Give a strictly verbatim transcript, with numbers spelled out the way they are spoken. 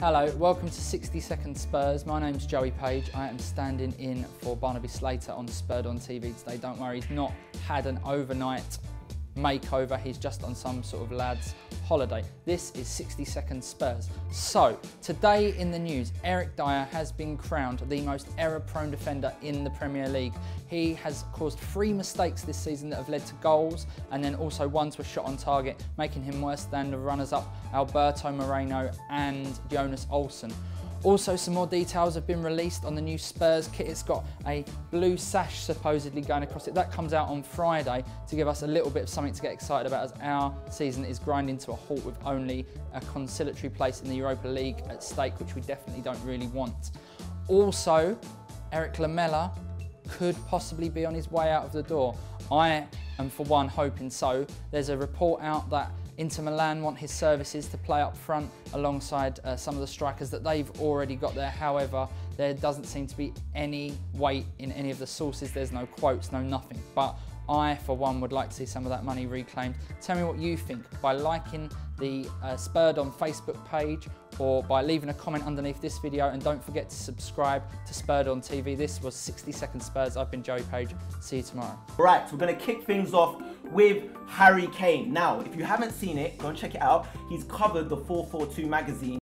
Hello, welcome to sixty second Spurs. My name's Joey Page. I am standing in for Barnaby Slater on Spurred on T V today. Don't worry, he's not had an overnight makeover. He's just on some sort of lad's holiday. This is sixty second Spurs. So, today in the news, Eric Dier has been crowned the most error-prone defender in the Premier League. He has caused three mistakes this season that have led to goals, and then also one to a shot on target, making him worse than the runners-up Alberto Moreno and Jonas Olsen. Also, some more details have been released on the new Spurs kit. It's got a blue sash supposedly going across it. That comes out on Friday to give us a little bit of something to get excited about, as our season is grinding to a halt with only a conciliatory place in the Europa League at stake, which we definitely don't really want. Also, Eric Lamela could possibly be on his way out of the door. I am, for one, hoping so. There's a report out that Inter Milan want his services to play up front alongside uh, some of the strikers that they've already got there. However, there doesn't seem to be any weight in any of the sources. There's no quotes, no nothing. But I, for one, would like to see some of that money reclaimed. Tell me what you think by liking the uh, Spurred on Facebook page or by leaving a comment underneath this video. And don't forget to subscribe to Spurred on T V. This was sixty second Spurs. I've been Joey Page. See you tomorrow. Right, so we're going to kick things off with Harry Kane. Now, if you haven't seen it, go and check it out. He's covered the four four two magazine.